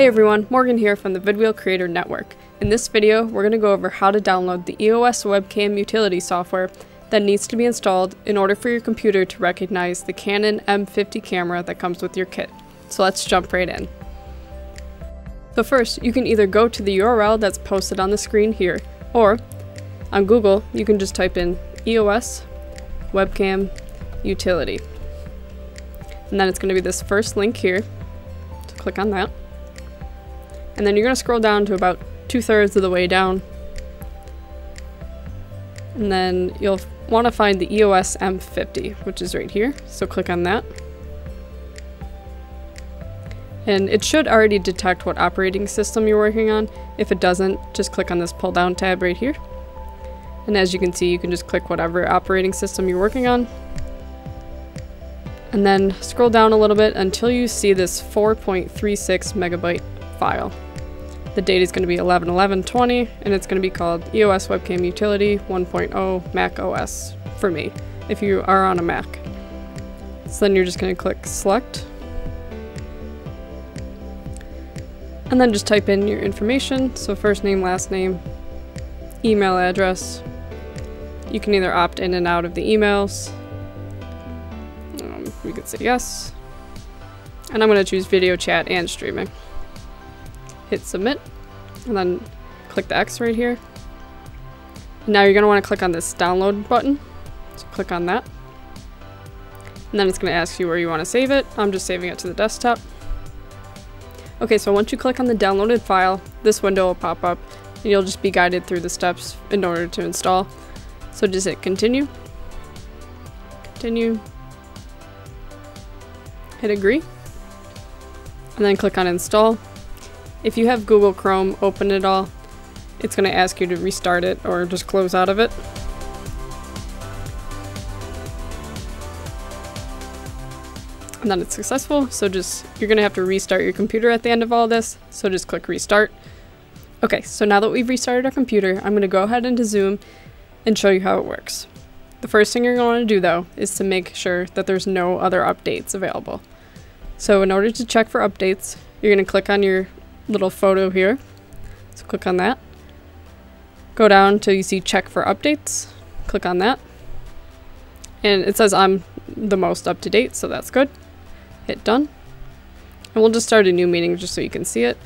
Hey everyone, Morgan here from the VidWheel Creator Network. In this video, we're going to go over how to download the EOS Webcam Utility software that needs to be installed in order for your computer to recognize the Canon M50 camera that comes with your kit. So let's jump right in. So first, you can either go to the URL that's posted on the screen here, or on Google, you can just type in EOS Webcam Utility. And then it's going to be this first link here, so click on that. And then you're going to scroll down to about 2/3 of the way down. And then you'll want to find the EOS M50, which is right here. So click on that. And it should already detect what operating system you're working on. If it doesn't, just click on this pull down tab right here. And as you can see, you can just click whatever operating system you're working on. And then scroll down a little bit until you see this 4.36 megabyte file. The date is going to be 11/11/20, and it's going to be called EOS Webcam Utility 1.0 Mac OS for me, if you are on a Mac. So then you're just going to click select. And then just type in your information, so first name, last name, email address. You can either opt in and out of the emails. You could say yes. And I'm going to choose video chat and streaming. Hit submit, and then click the X right here. Now you're going to want to click on this download button, so click on that. And then it's going to ask you where you want to save it. I'm just saving it to the desktop. Okay, so once you click on the downloaded file, this window will pop up, and you'll just be guided through the steps in order to install. So just hit continue, continue, hit agree, and then click on install. If you have Google Chrome open at all, it's going to ask you to restart it or just close out of it. And then it's successful, so just you're going to have to restart your computer at the end of all this, so just click restart. Okay, so now that we've restarted our computer, I'm going to go ahead into Zoom and show you how it works. The first thing you're going to want to do though is to make sure that there's no other updates available. So in order to check for updates, you're going to click on your little photo here, so click on that, go down till you see check for updates, click on that, and it says I'm the most up to date, so that's good. Hit done, and we'll just start a new meeting just so you can see it.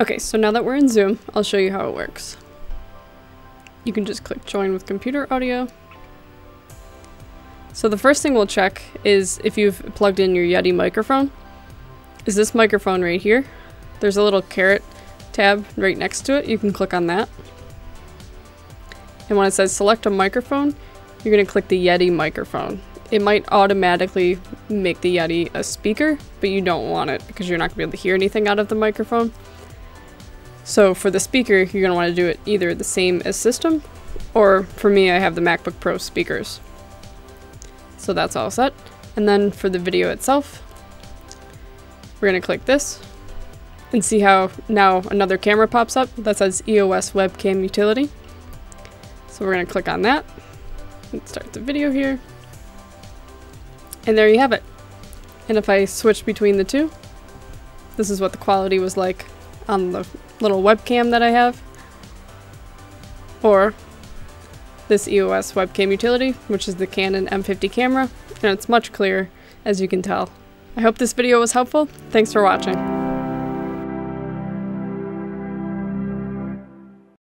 Okay, so now that we're in Zoom, I'll show you how it works. You can just click join with computer audio. So the first thing we'll check is if you've plugged in your Yeti microphone. Is this microphone right here? There's a little caret tab right next to it. You can click on that. And when it says select a microphone, you're going to click the Yeti microphone. It might automatically make the Yeti a speaker, but you don't want it because you're not going to be able to hear anything out of the microphone. So for the speaker, you're going to want to do it either the same as system, or for me, I have the MacBook Pro speakers. So that's all set. And then for the video itself, we're going to click this and see how now another camera pops up that says EOS Webcam Utility. So we're going to click on that and start the video here. And there you have it. And if I switch between the two, this is what the quality was like on the little webcam that I have, or this EOS Webcam Utility, which is the Canon M50 camera, and it's much clearer, as you can tell. I hope this video was helpful. Thanks for watching.